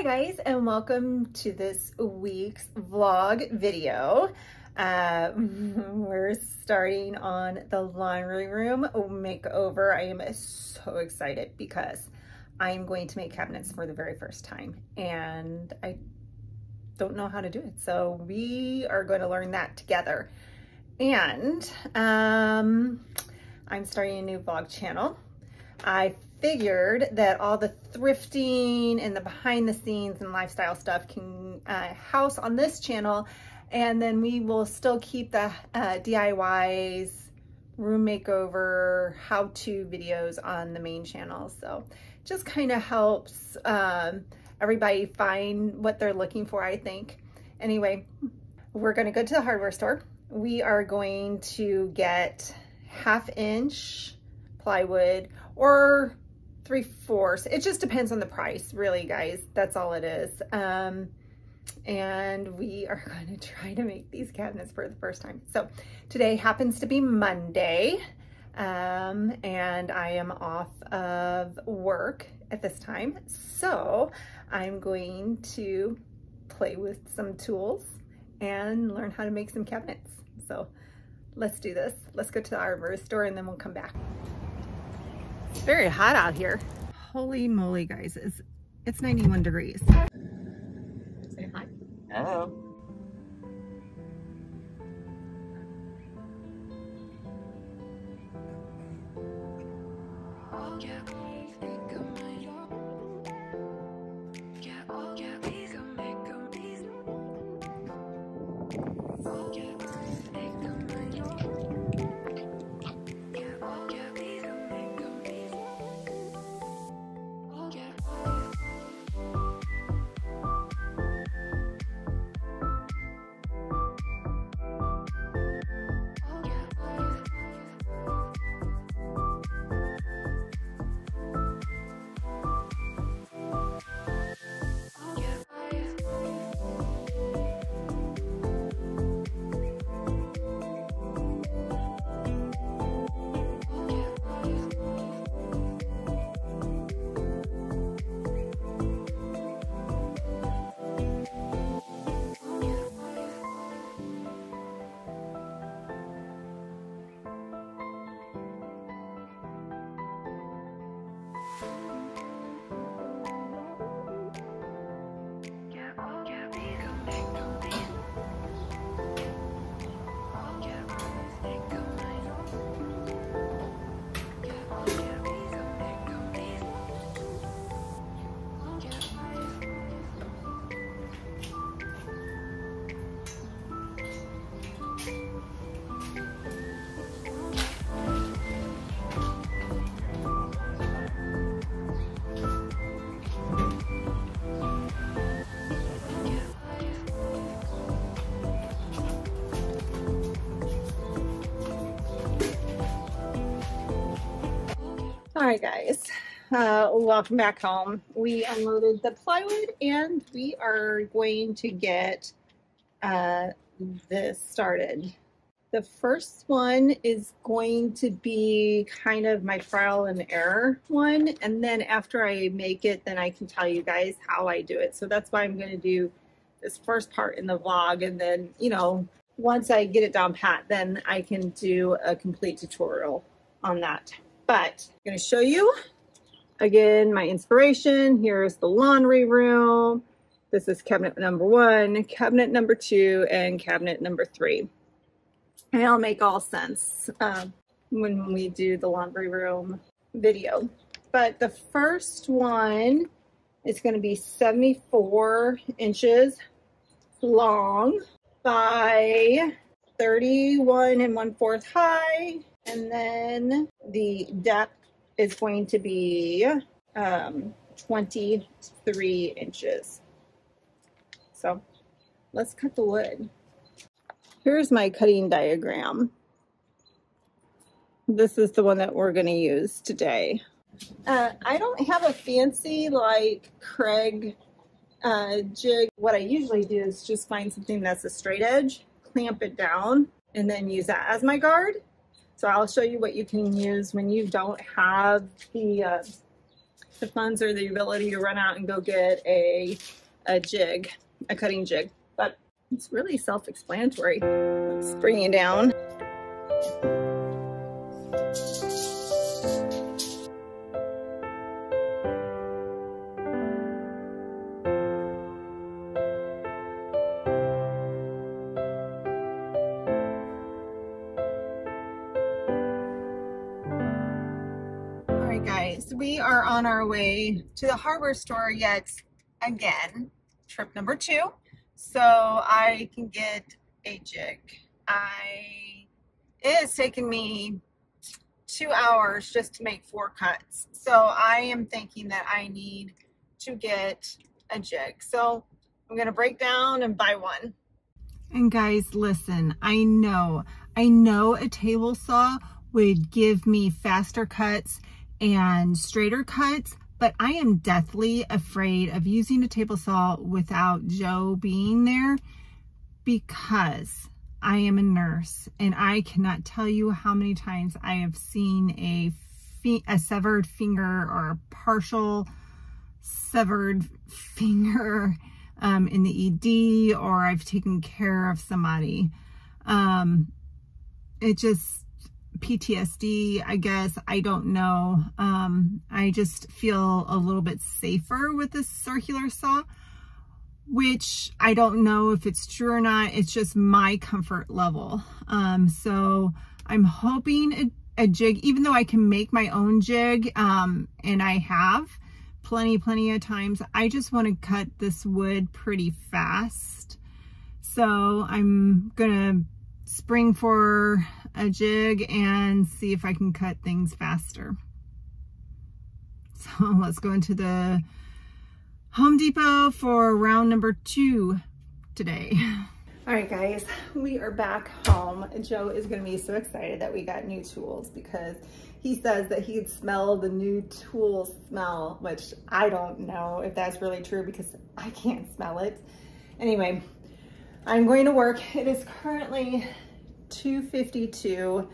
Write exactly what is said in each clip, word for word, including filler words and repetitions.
Hi guys, and welcome to this week's vlog video. Uh, we're starting on the laundry room makeover. I am so excited because I'm going to make cabinets for the very first time and I don't know how to do it. So we are going to learn that together. And um, I'm starting a new vlog channel. I figured that all the thrifting and the behind the scenes and lifestyle stuff can uh, house on this channel, and then we will still keep the uh, D I Ys, room makeover, how-to videos on the main channel. So just kind of helps um, everybody find what they're looking for, I think. Anyway, we're going to go to the hardware store. We are going to get half inch plywood or three-fourths. It just depends on the price, really, guys. That's all it is. Um, and we are going to try to make these cabinets for the first time. So today happens to be Monday, um, and I am off of work at this time. So I'm going to play with some tools and learn how to make some cabinets. So let's do this. Let's go to the hardware store and then we'll come back. It's very hot out here. Holy moly, guys. It's, it's ninety-one degrees. Say hi. Hello. All right, guys, uh, welcome back home. We unloaded the plywood and we are going to get uh, this started. The first one is going to be kind of my trial and error one. And then after I make it, then I can tell you guys how I do it. So that's why I'm going to do this first part in the vlog. And then, you know, once I get it down pat, then I can do a complete tutorial on that. But I'm gonna show you, again, my inspiration. Here's the laundry room. This is cabinet number one, cabinet number two, and cabinet number three. And it'll make all sense um, when we do the laundry room video. But the first one is gonna be seventy-four inches long by thirty-one and one-fourth high. And then the depth is going to be um, twenty-three inches. So let's cut the wood. Here's my cutting diagram. This is the one that we're going to use today. Uh, I don't have a fancy like Kreg uh, jig. What I usually do is just find something that's a straight edge, clamp it down, and then use that as my guard. So I'll show you what you can use when you don't have the uh, the funds or the ability to run out and go get a, a jig, a cutting jig. But it's really self-explanatory. Let's bring you down. We are on our way to the hardware store yet again, trip number two, so I can get a jig. I it has taken me two hours just to make four cuts, so I am thinking that I need to get a jig. So I'm gonna break down and buy one. And guys, listen, I know, I know a table saw would give me faster cuts and straighter cuts, but I am deathly afraid of using a table saw without Joe being there because I am a nurse, and I cannot tell you how many times I have seen a a severed finger or a partial severed finger um, in the E D, or I've taken care of somebody. Um, it just P T S D, I guess, I don't know. Um, I just feel a little bit safer with this circular saw, which I don't know if it's true or not. It's just my comfort level. Um, so I'm hoping a, a jig, even though I can make my own jig, um, and I have plenty, plenty of times, I just want to cut this wood pretty fast. So I'm gonna spring for a jig and see if I can cut things faster. So let's go into the Home Depot for round number two today. All right, guys, we are back home. Joe is gonna be so excited that we got new tools because he says that he could smell the new tool smell, which I don't know if that's really true because I can't smell it. Anyway, I'm going to work. It is currently two fifty-two.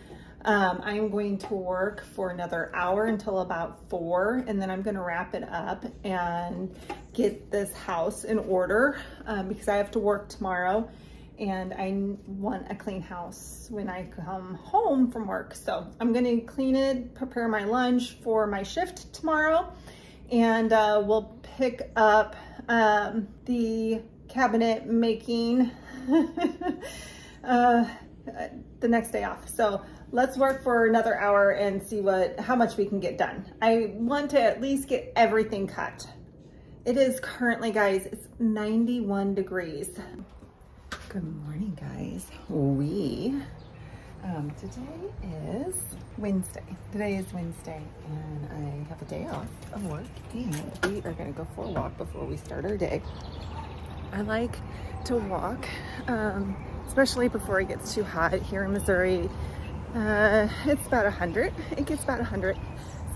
Um, I'm going to work for another hour until about four, and then I'm going to wrap it up and get this house in order um, because I have to work tomorrow and I want a clean house when I come home from work. So I'm going to clean it, prepare my lunch for my shift tomorrow, and uh, we'll pick up um, the cabinet making uh, the next day off. So let's work for another hour and see what how much we can get done. I want to at least get everything cut. It is currently, guys, it's ninety-one degrees. Good morning, guys. We um, today is Wednesday. Today is Wednesday, and I have a day off of work, and we are going to go for a walk before we start our day. I like to walk, um, especially before it gets too hot here in Missouri. Uh, it's about a hundred. It gets about a hundred.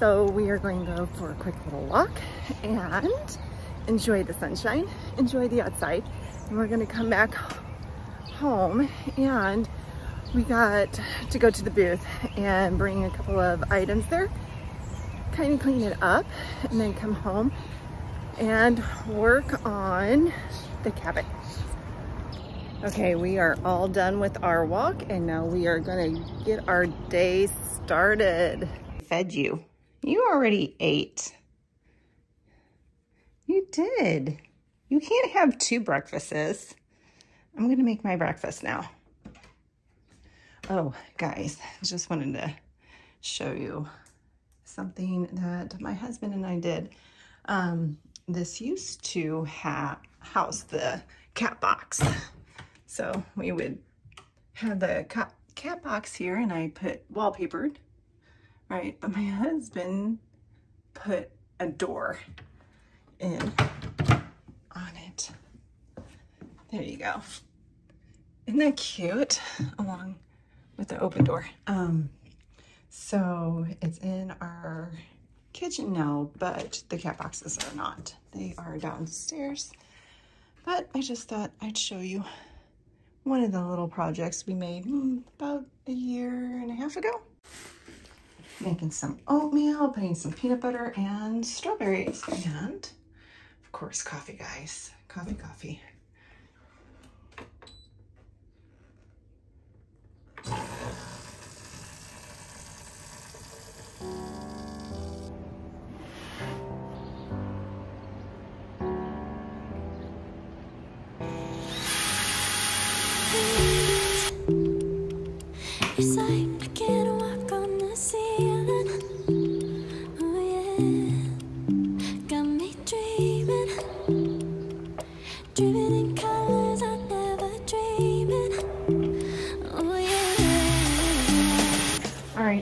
So we are going to go for a quick little walk and enjoy the sunshine, enjoy the outside. And we're going to come back home, and we got to go to the booth and bring a couple of items there, kind of clean it up, and then come home and work on the cabin. Okay, we are all done with our walk, and now we are gonna get our day started. Fed you. You already ate. You did. You can't have two breakfasts. I'm gonna make my breakfast now. Oh, guys, just wanted to show you something that my husband and I did. Um, this used to have house the cat box, so we would have the cat, cat box here, and I put wallpapered, right? But my husband put a door in on it. There you go. Isn't that cute? Along with the open door. Um, so it's in our kitchen now, but the cat boxes are not. They are downstairs. But I just thought I'd show you one of the little projects we made about a year and a half ago. making some oatmeal, putting some peanut butter and strawberries, and of course coffee, guys. Coffee, coffee.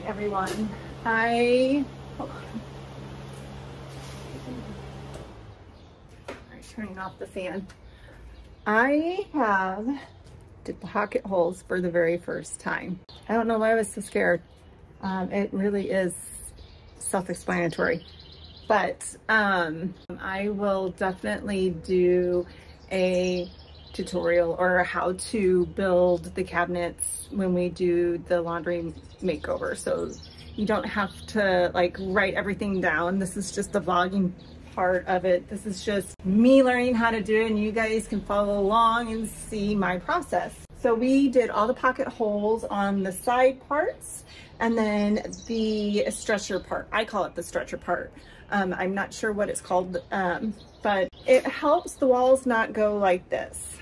Everyone, I hold on. Right, turning off the fan. I have did pocket holes for the very first time. I don't know why I was so scared. Um, it really is self-explanatory, but um, I will definitely do a tutorial or how to build the cabinets when we do the laundry makeover, so you don't have to like write everything down. This is just the vlogging part of it. This is just me learning how to do it, and you guys can follow along and see my process. So we did all the pocket holes on the side parts and then the stretcher part. I call it the stretcher part. Um, I'm not sure what it's called, um, but it helps the walls not go like this.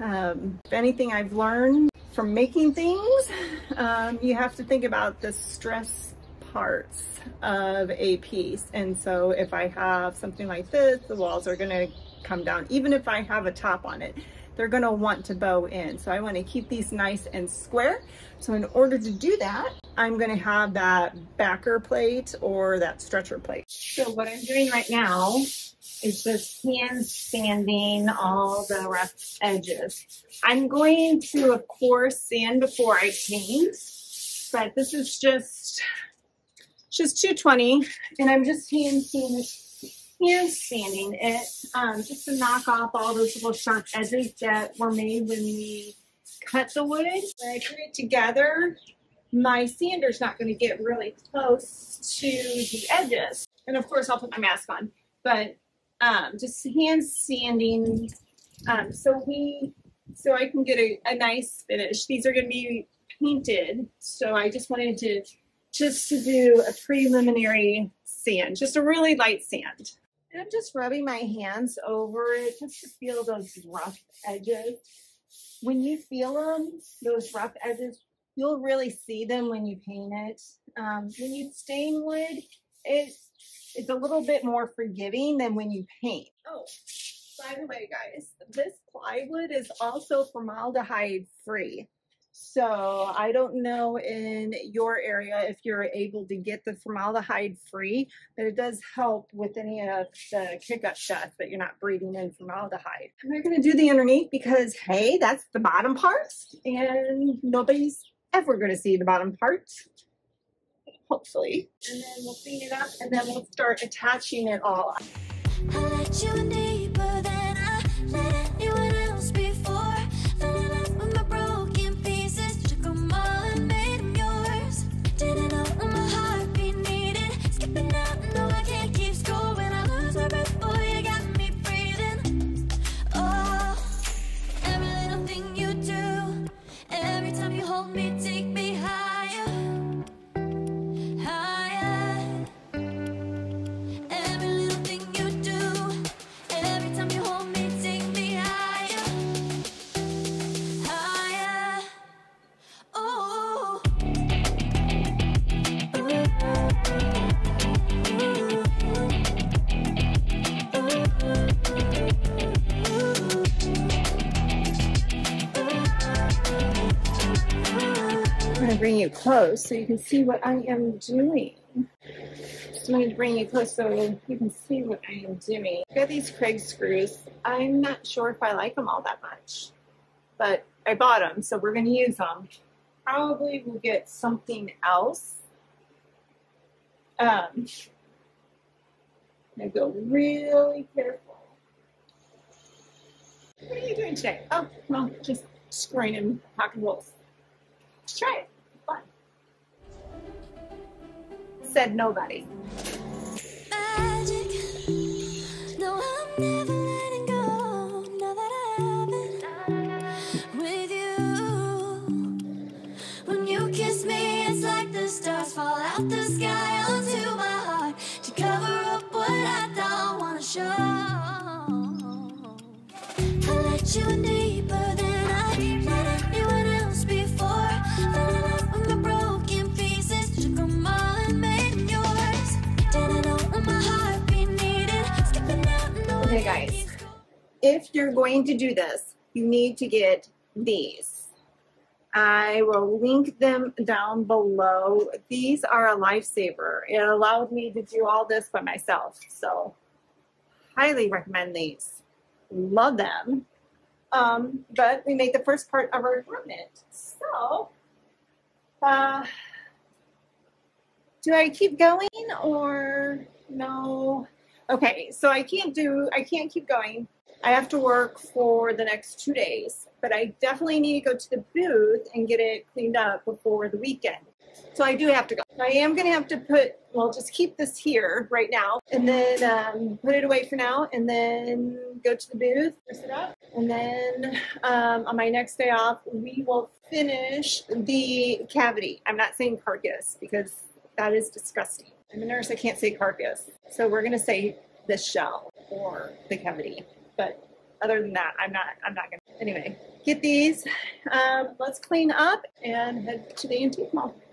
Um, if anything I've learned from making things, um, you have to think about the stress parts of a piece. And so if I have something like this, the walls are gonna come down. Even if I have a top on it, they're gonna want to bow in. So I wanna keep these nice and square. So in order to do that, I'm gonna have that backer plate or that stretcher plate. So what I'm doing right now is just hand sanding all the rough edges. I'm going to, of course, sand before I paint, but this is just, just two twenty, and I'm just hand sanding, hand sanding it um, just to knock off all those little sharp edges that were made when we cut the wood. When I put it together, my sander's not going to get really close to the edges. And of course, I'll put my mask on, but um, just hand sanding um, so we, so I can get a, a nice finish. These are going to be painted, so I just wanted to, just to do a preliminary sand, just a really light sand. And I'm just rubbing my hands over it just to feel those rough edges. When you feel them, those rough edges, you'll really see them when you paint it. Um, when you stain wood, it, it's a little bit more forgiving than when you paint. Oh, by the way, guys, this plywood is also formaldehyde free. So I don't know in your area if you're able to get the formaldehyde free, but it does help with any of the kick-up stuff that you're not breathing in formaldehyde. We're going to do the underneath because, hey, that's the bottom part, and nobody's ever going to see the bottom part, hopefully. And then we'll clean it up, and then we'll start attaching it all up. I let you in deeper than I let anyone else before. Fell in love with my broken pieces, took them all and made them yours. Didn't know what my heartbeat needed, skipping out, no I can't keep score. When I lose my breath, boy, you got me breathing. Oh, every little thing you do, every time you hold me, take me high. Bring you close so you can see what I am doing. So I'm going to bring you close so you can see what I am doing. I got these Kreg screws. I'm not sure if I like them all that much, but I bought them, so we're going to use them. Probably we'll get something else. Um, I go really careful. What are you doing today? Oh, well, just screwing in pocket holes. Let's try it. said nobody. You were deeper than I let anyone else before. Filling up with my broken pieces, took them all and made yours. Didn't know what my heart be needed. Skipping out in the way. Okay, guys, if you're going to do this, you need to get these. I will link them down below. These are a lifesaver. It allowed me to do all this by myself, so highly recommend these. Love them. Um, but we made the first part of our garment. So, uh, do I keep going or no? Okay, so I can't do, I can't keep going. I have to work for the next two days, but I definitely need to go to the booth and get it cleaned up before the weekend. So I do have to go. I am going to have to put, well, just keep this here right now and then um, put it away for now and then go to the booth, dress it up. And then um, on my next day off, we will finish the cavity. I'm not saying carcass because that is disgusting. I'm a nurse. I can't say carcass. So we're going to say the shell or the cavity. But other than that, I'm not, I'm not going to. Anyway, get these. Um, let's clean up and head to the antique mall.